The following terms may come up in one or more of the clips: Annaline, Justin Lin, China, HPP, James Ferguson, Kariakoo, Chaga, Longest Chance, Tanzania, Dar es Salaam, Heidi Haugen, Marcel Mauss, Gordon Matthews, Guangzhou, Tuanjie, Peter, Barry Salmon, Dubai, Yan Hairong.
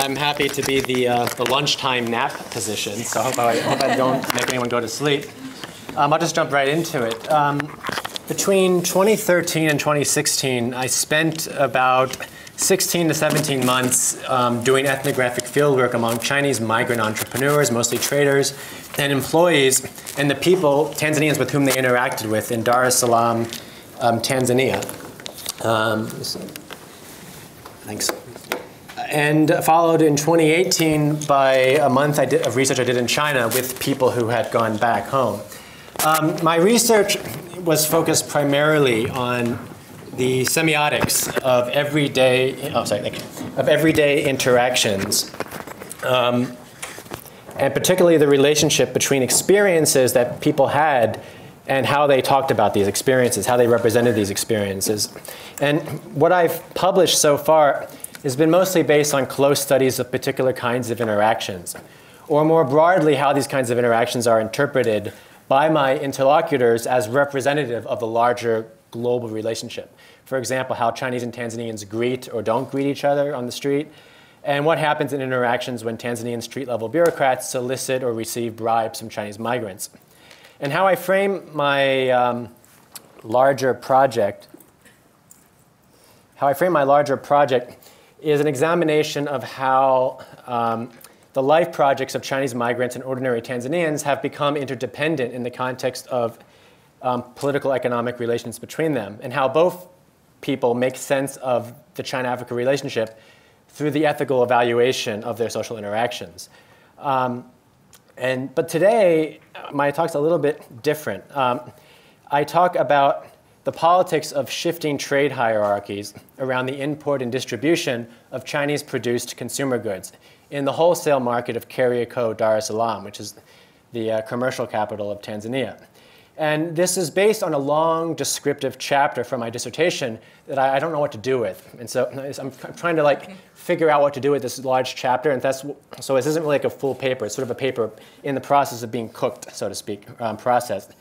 I'm happy to be the lunchtime nap position, so I hope I don't make anyone go to sleep. I'll just jump right into it. Between 2013 and 2016, I spent about 16 to 17 months doing ethnographic fieldwork among Chinese migrant entrepreneurs, mostly traders, and employees, and the people, Tanzanians, with whom they interacted with in Dar es Salaam, Tanzania. Thanks. And followed in 2018 by a month of research I did in China with people who had gone back home. My research was focused primarily on the semiotics of everyday interactions, and particularly the relationship between experiences that people had and how they talked about these experiences, how they represented these experiences. And what I've published so far has been mostly based on close studies of particular kinds of interactions, or more broadly, how these kinds of interactions are interpreted by my interlocutors as representative of the larger global relationship. For example, how Chinese and Tanzanians greet or don't greet each other on the street, and what happens in interactions when Tanzanian street-level bureaucrats solicit or receive bribes from Chinese migrants. And how I frame my larger project is an examination of how the life projects of Chinese migrants and ordinary Tanzanians have become interdependent in the context of political economic relations between them, and how both people make sense of the China-Africa relationship through the ethical evaluation of their social interactions. But today, my talk's a little bit different. I talk about the politics of shifting trade hierarchies around the import and distribution of Chinese-produced consumer goods in the wholesale market of Kariakoo, Dar es Salaam, which is the commercial capital of Tanzania. And this is based on a long descriptive chapter from my dissertation that I don't know what to do with. And so I'm trying to figure out what to do with this large chapter. And so this isn't really like a full paper. It's sort of a paper in the process of being cooked, so to speak, processed.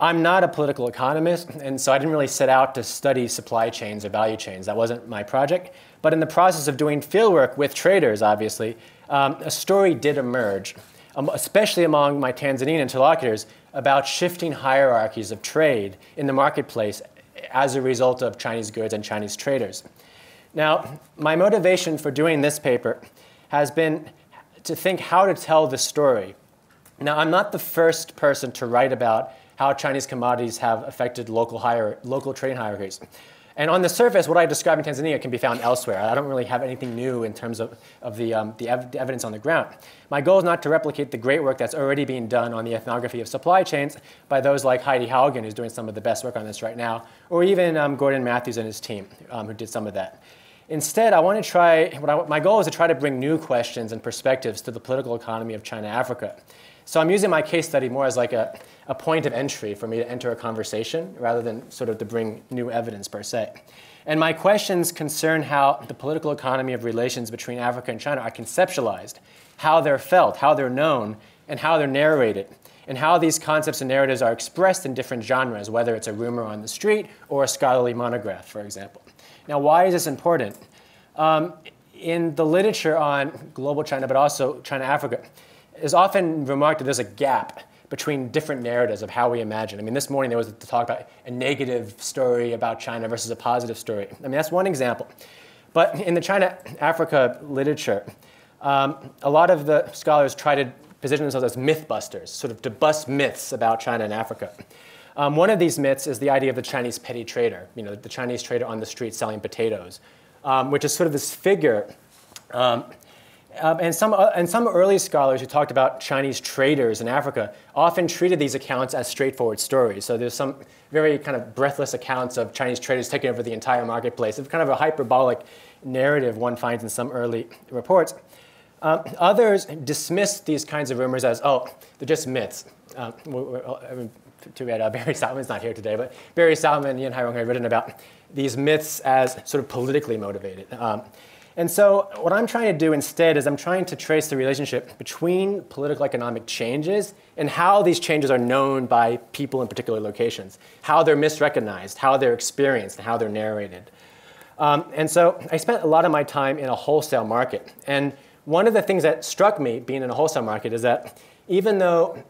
I'm not a political economist, and so I didn't really set out to study supply chains or value chains. That wasn't my project. But in the process of doing fieldwork with traders, obviously, a story did emerge, especially among my Tanzanian interlocutors, about shifting hierarchies of trade in the marketplace as a result of Chinese goods and Chinese traders. Now, my motivation for doing this paper has been to think how to tell this story. Now, I'm not the first person to write about how Chinese commodities have affected local trade hierarchies. And on the surface, what I describe in Tanzania can be found elsewhere. I don't really have anything new in terms of the evidence on the ground. My goal is not to replicate the great work that's already being done on the ethnography of supply chains by those like Heidi Haugen, who's doing some of the best work on this right now, or even Gordon Matthews and his team, who did some of that. Instead, I want to my goal is to try to bring new questions and perspectives to the political economy of China-Africa. So I'm using my case study more as like a point of entry for me to enter a conversation rather than sort of to bring new evidence per se. And my questions concern how the political economy of relations between Africa and China are conceptualized, how they're felt, how they're known, and how they're narrated, and how these concepts and narratives are expressed in different genres, whether it's a rumor on the street or a scholarly monograph, for example. Now, why is this important? In the literature on global China, but also China-Africa, it's often remarked that there's a gap between different narratives of how we imagine. I mean, this morning there was the talk about a negative story about China versus a positive story. I mean, that's one example. But in the China-Africa literature, a lot of the scholars try to position themselves as mythbusters, sort of to bust myths about China and Africa. One of these myths is the idea of the Chinese petty trader, you know, the Chinese trader on the street selling potatoes, which is sort of this figure. And some early scholars who talked about Chinese traders in Africa often treated these accounts as straightforward stories. So there's some very kind of breathless accounts of Chinese traders taking over the entire marketplace. It's kind of a hyperbolic narrative one finds in some early reports. Others dismissed these kinds of rumors as, oh, they're just myths. Too bad Barry Salmon's not here today, but Barry Salmon and Yan Hairong had written about these myths as sort of politically motivated. And so what I'm trying to do instead is I'm trying to trace the relationship between political economic changes and how these changes are known by people in particular locations, how they're misrecognized, how they're experienced, and how they're narrated. And so I spent a lot of my time in a wholesale market. And one of the things that struck me being in a wholesale market is that even though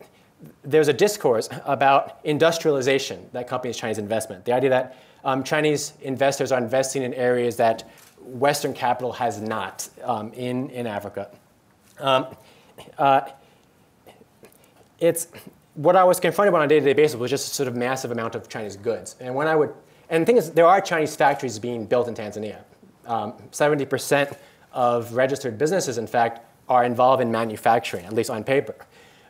there's a discourse about industrialization that accompanies Chinese investment, the idea that Chinese investors are investing in areas that Western capital has not in Africa. It's what I was confronted with on a day-to-day basis was just a sort of massive amount of Chinese goods. And when I would, and the thing is, there are Chinese factories being built in Tanzania. 70% of registered businesses, in fact, are involved in manufacturing, at least on paper.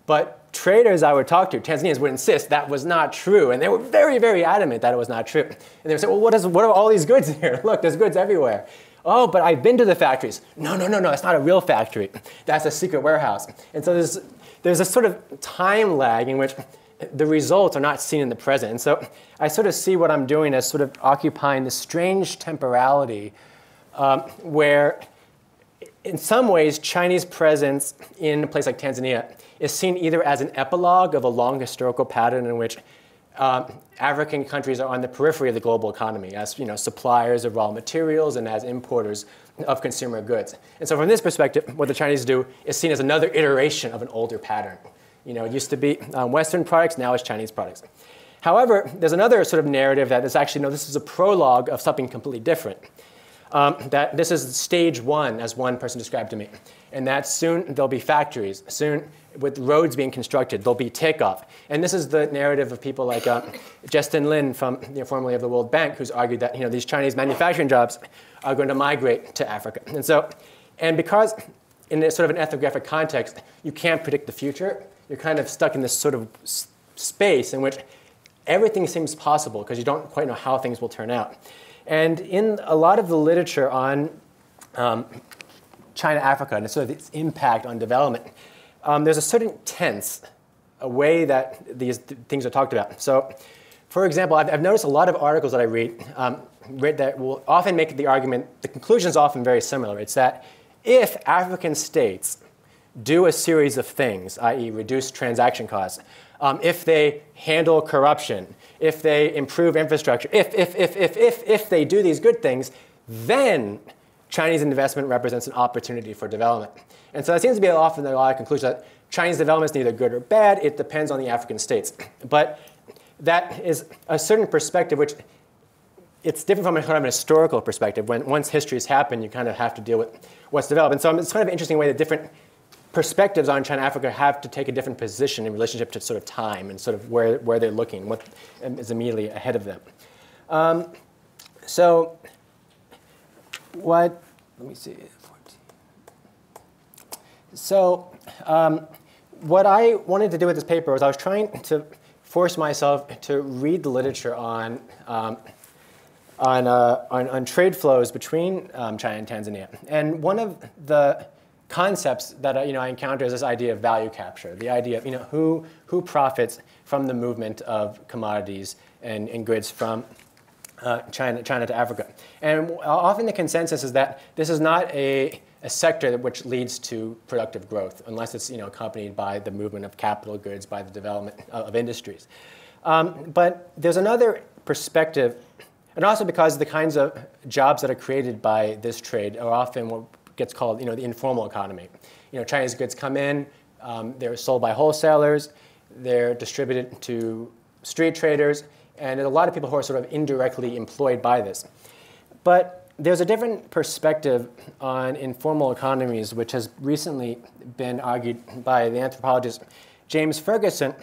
But traders I would talk to, Tanzanians, would insist that was not true. And they were very, very adamant that it was not true. And they would say, well, what are all these goods here? Look, there's goods everywhere. Oh, but I've been to the factories. No, no, no, no, it's not a real factory. That's a secret warehouse. And so there's a sort of time lag in which the results are not seen in the present. And so I sort of see what I'm doing as sort of occupying this strange temporality where, in some ways, Chinese presence in a place like Tanzania is seen either as an epilogue of a long historical pattern in which African countries are on the periphery of the global economy as suppliers of raw materials and as importers of consumer goods. And so from this perspective, what the Chinese do is seen as another iteration of an older pattern. It used to be Western products, now it's Chinese products. However, there's another sort of narrative that is actually, no, this is a prologue of something completely different. That this is stage one, as one person described to me. And that soon there'll be factories. Soon, with roads being constructed, there'll be takeoff. And this is the narrative of people like Justin Lin, from, formerly of the World Bank, who's argued that these Chinese manufacturing jobs are going to migrate to Africa. And so, and because in this sort of an ethnographic context, you can't predict the future, you're kind of stuck in this sort of space in which everything seems possible because you don't quite know how things will turn out. And in a lot of the literature on China-Africa and sort of its impact on development, there's a certain tense, a way that these things are talked about. So, for example, I've noticed a lot of articles that I read, that will often make the argument, the conclusion is often very similar. It's that if African states do a series of things, i.e. reduce transaction costs, if they handle corruption, if they improve infrastructure, if they do these good things, then Chinese investment represents an opportunity for development. And so that seems to be often a lot of conclusions that Chinese development is neither good or bad. It depends on the African states. But that is a certain perspective, which it's different from a kind of historical perspective. When once history's happened, you kind of have to deal with what's developed. And so it's kind of an interesting way that different perspectives on China-Africa have to take a different position in relationship to sort of time and sort of where they're looking, what is immediately ahead of them. So what, let me see, 14. So what I wanted to do with this paper was I was trying to force myself to read the literature on trade flows between China and Tanzania. And one of the concepts that I encounter is this idea of value capture, the idea of who profits from the movement of commodities and goods from China to Africa. And often the consensus is that this is not a sector which leads to productive growth unless it's accompanied by the movement of capital goods, by the development of industries. But there's another perspective, and also because the kinds of jobs that are created by this trade are often what gets called the informal economy. Chinese goods come in, they're sold by wholesalers, they're distributed to street traders, and there's a lot of people who are sort of indirectly employed by this. But there's a different perspective on informal economies, which has recently been argued by the anthropologist James Ferguson,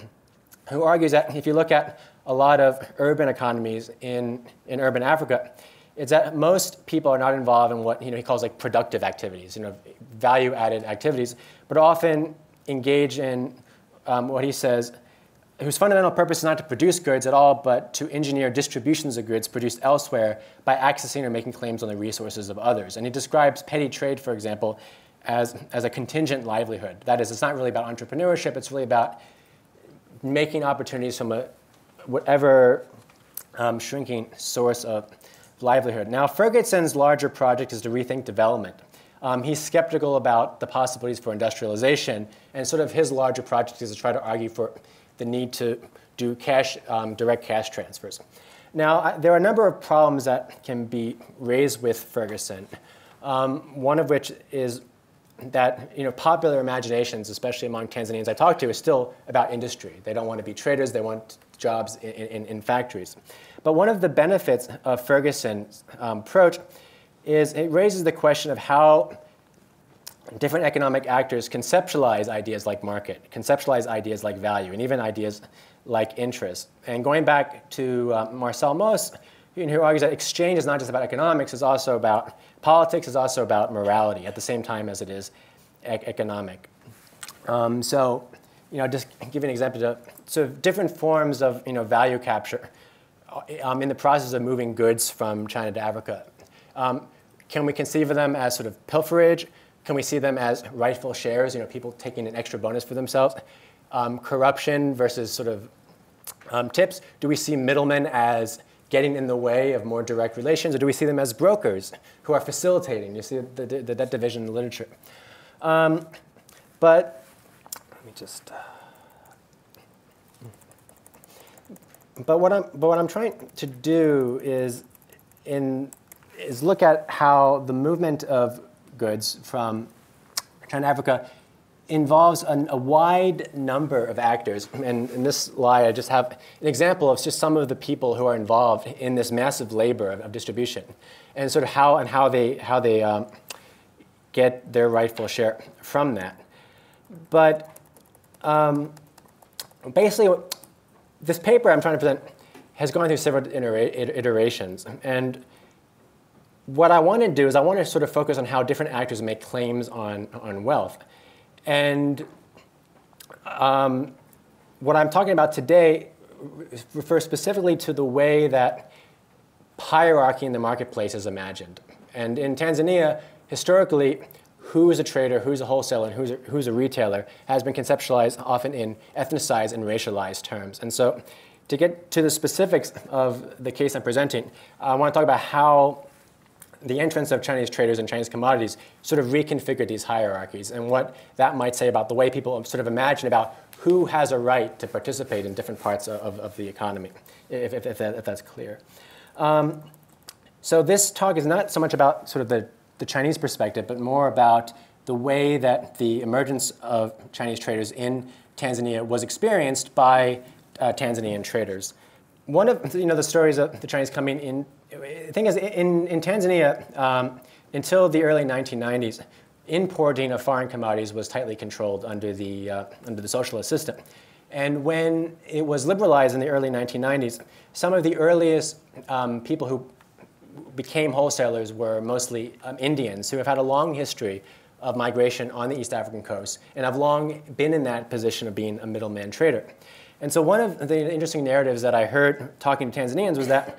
who argues that if you look at a lot of urban economies in urban Africa, it's that most people are not involved in what he calls like productive activities, value-added activities, but often engage in what he says, whose fundamental purpose is not to produce goods at all, but to engineer distributions of goods produced elsewhere by accessing or making claims on the resources of others. And he describes petty trade, for example, as a contingent livelihood. That is, it's not really about entrepreneurship. It's really about making opportunities from a whatever shrinking source of livelihood. Now, Ferguson's larger project is to rethink development. He's skeptical about the possibilities for industrialization, and sort of his larger project is to try to argue for the need to do direct cash transfers. Now, there are a number of problems that can be raised with Ferguson, one of which is that popular imaginations, especially among Tanzanians I talk to, is still about industry. They don't want to be traders. They want jobs in factories. But one of the benefits of Ferguson's approach is it raises the question of how different economic actors conceptualize ideas like market, conceptualize ideas like value, and even ideas like interest. And going back to Marcel Mauss, who argues that exchange is not just about economics, it's also about politics, it's also about morality at the same time as it is economic. So, just give an example of sort of different forms of value capture in the process of moving goods from China to Africa. Can we conceive of them as sort of pilferage? Can we see them as rightful shares, people taking an extra bonus for themselves? Corruption versus sort of tips? Do we see middlemen as getting in the way of more direct relations, or do we see them as brokers who are facilitating? You see that division in the literature. But what I'm trying to do is look at how the movement of goods from China to Africa involves a wide number of actors. And in this slide, I just have an example of just some of the people who are involved in this massive labor of distribution and sort of how they get their rightful share from that. But basically, this paper I'm trying to present has gone through several iterations. And what I want to do is I want to sort of focus on how different actors make claims on wealth. And what I'm talking about today refers specifically to the way that hierarchy in the marketplace is imagined. And in Tanzania, historically, who is a trader, who's a wholesaler, and who's a retailer has been conceptualized often in ethnicized and racialized terms. And so to get to the specifics of the case I'm presenting, I want to talk about how the entrance of Chinese traders and Chinese commodities sort of reconfigured these hierarchies and what that might say about the way people sort of imagine about who has a right to participate in different parts of the economy, if that's clear. So this talk is not so much about sort of the Chinese perspective, but more about the way that the emergence of Chinese traders in Tanzania was experienced by Tanzanian traders. One of the stories of the Chinese coming in, the thing is, in Tanzania, until the early 1990s, importing of foreign commodities was tightly controlled under the socialist system. And when it was liberalized in the early 1990s, some of the earliest people who became wholesalers were mostly Indians who have had a long history of migration on the East African coast and have long been in that position of being a middleman trader. And so one of the interesting narratives that I heard talking to Tanzanians was that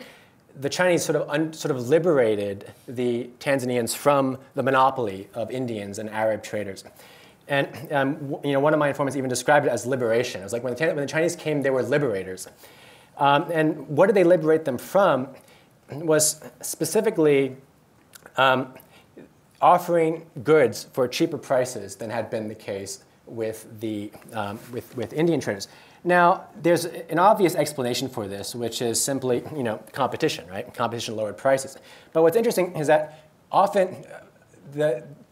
the Chinese sort of liberated the Tanzanians from the monopoly of Indians and Arab traders. And one of my informants even described it as liberation. It was like when the Chinese came, they were liberators. And what did they liberate them from was specifically offering goods for cheaper prices than had been the case with Indian traders. Now, there's an obvious explanation for this, which is simply, competition, right? Competition lowered prices. But what's interesting is that often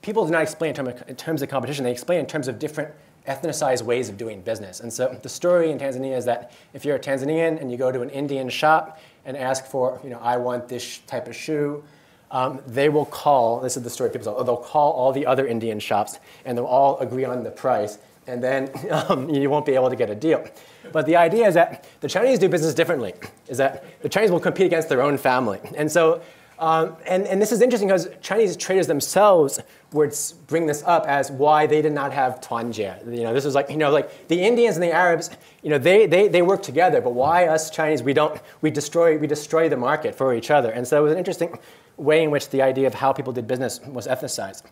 people do not explain in terms of competition. They explain in terms of different ethnicized ways of doing business. And so the story in Tanzania is that if you're a Tanzanian and you go to an Indian shop and ask for, I want this type of shoe, they will call, this is the story people tell, they'll call all the other Indian shops and they'll all agree on the price. And then you won't be able to get a deal. But the idea is that the Chinese do business differently, is that the Chinese will compete against their own family. And so, and this is interesting because Chinese traders themselves would bring this up as why they did not have Tuanjie. This is like, like the Indians and the Arabs, they work together, but why us Chinese, we destroy the market for each other. And so it was an interesting way in which the idea of how people did business was ethnicized.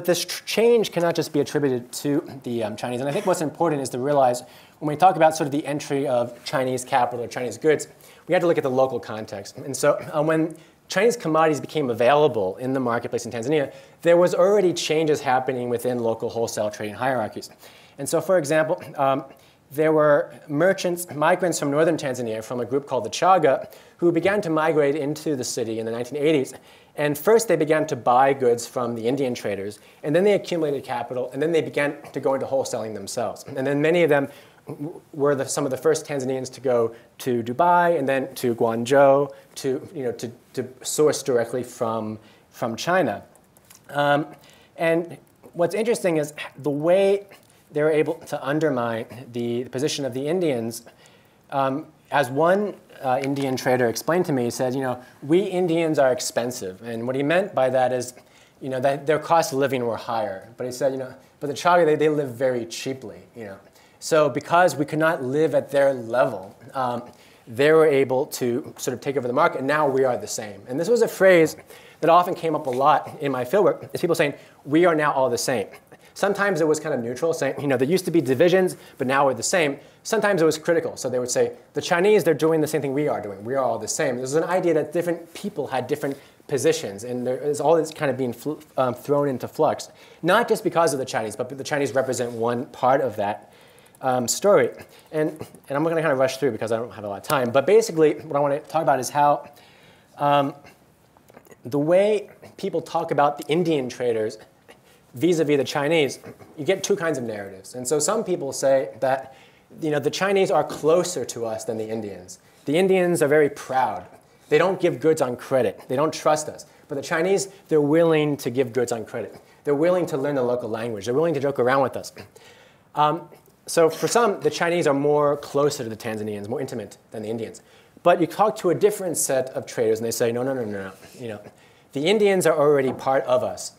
But this change cannot just be attributed to the Chinese. And I think what's important is to realize when we talk about sort of the entry of Chinese capital or Chinese goods, we have to look at the local context. And so when Chinese commodities became available in the marketplace in Tanzania, there was already changes happening within local wholesale trading hierarchies. And so, for example, there were merchants, migrants from northern Tanzania from a group called the Chaga, who began to migrate into the city in the 1980s. And first, they began to buy goods from the Indian traders, and then they accumulated capital, and then they began to go into wholesaling themselves. And then many of them were some of the first Tanzanians to go to Dubai and then to Guangzhou to source directly from China. And what's interesting is the way they were able to undermine the position of the Indians. As one Indian trader explained to me, he said, we Indians are expensive. And what he meant by that is, that their costs of living were higher. But he said, but the Chaga, they live very cheaply, So because we could not live at their level, they were able to sort of take over the market, and now we are the same. And this was a phrase that often came up a lot in my fieldwork, is people saying, we are now all the same. Sometimes it was kind of neutral, saying, there used to be divisions, but now we're the same. Sometimes it was critical. So they would say, the Chinese, they're doing the same thing we are doing. We are all the same. There's an idea that different people had different positions, and there is all this kind of being thrown into flux, not just because of the Chinese, but the Chinese represent one part of that story. And I'm going to kind of rush through because I don't have a lot of time. But basically, what I want to talk about is how the way people talk about the Indian traders vis-a-vis the Chinese, you get two kinds of narratives. And so some people say that the Chinese are closer to us than the Indians. The Indians are very proud. They don't give goods on credit. They don't trust us. But the Chinese, they're willing to give goods on credit. They're willing to learn the local language. They're willing to joke around with us. So for some, the Chinese are more closer to the Tanzanians, more intimate than the Indians. But you talk to a different set of traders, and they say, no. The Indians are already part of us.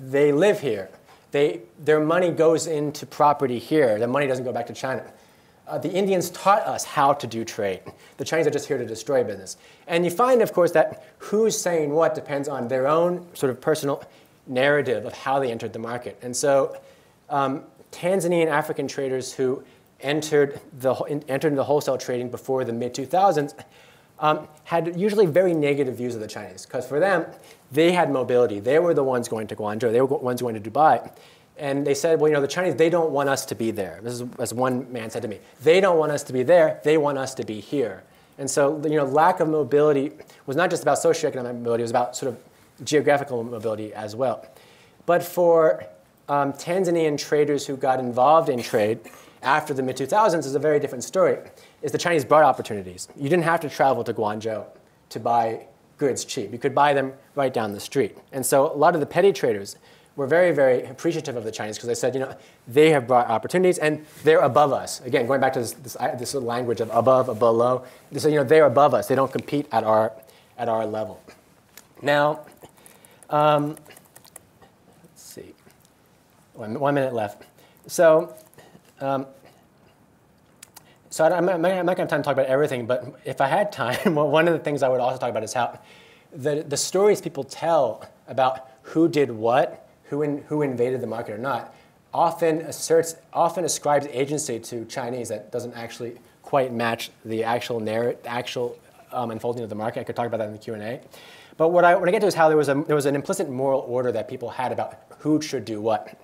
They live here. Their money goes into property here. Their money doesn't go back to China. The Indians taught us how to do trade. The Chinese are just here to destroy business. And you find, of course, that who's saying what depends on their own sort of personal narrative of how they entered the market. And so Tanzanian African traders who entered the wholesale trading before the mid-2000s had usually very negative views of the Chinese, because for them, they had mobility. They were the ones going to Guangzhou. They were the ones going to Dubai. And they said, well, the Chinese, they don't want us to be there. This is, as one man said to me, they don't want us to be there. They want us to be here. And so lack of mobility was not just about socioeconomic mobility. It was about sort of geographical mobility as well. But for Tanzanian traders who got involved in trade after the mid-2000s is a very different story. Is the Chinese brought opportunities. You didn't have to travel to Guangzhou to buy goods cheap. You could buy them right down the street. And so a lot of the petty traders were very, very appreciative of the Chinese because they said, they have brought opportunities and they're above us. Again, going back to this language of above, below. They said, they're above us. They don't compete at our level. Now, let's see. One minute left. So. So I'm not going to have time to talk about everything, but if I had time, well, one of the things I would also talk about is how the stories people tell about who did what, who invaded the market or not, often ascribes agency to Chinese that doesn't actually quite match the actual unfolding of the market. I could talk about that in the Q&A. But what I get to is how there was an implicit moral order that people had about who should do what.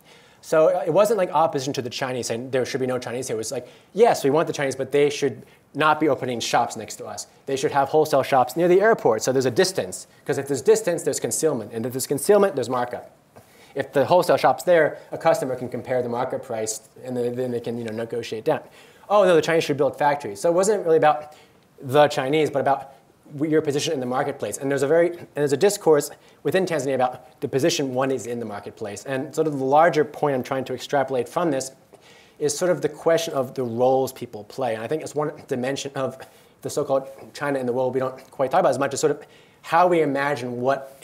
So it wasn't like opposition to the Chinese saying there should be no Chinese here. It was like, yes, we want the Chinese, but they should not be opening shops next to us. They should have wholesale shops near the airport so there's a distance. Because if there's distance, there's concealment. And if there's concealment, there's markup. If the wholesale shop's there, a customer can compare the market price, and then they can negotiate down. Oh, no, the Chinese should build factories. So it wasn't really about the Chinese, but about your position in the marketplace. And there's a discourse within Tanzania about the position one is in the marketplace. And sort of the larger point I'm trying to extrapolate from this is sort of the question of the roles people play. And I think it's one dimension of the so-called China in the world we don't quite talk about as much, is sort of how we imagine what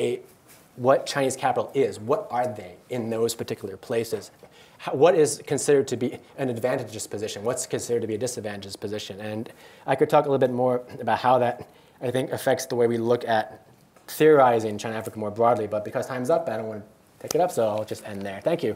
Chinese capital is. What are they in those particular places? What is considered to be an advantageous position? What's considered to be a disadvantageous position? And I could talk a little bit more about how that, I think, affects the way we look at theorizing China-Africa more broadly. But because time's up, I don't want to take it up, so I'll just end there. Thank you.